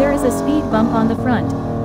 There is a speed bump on the front.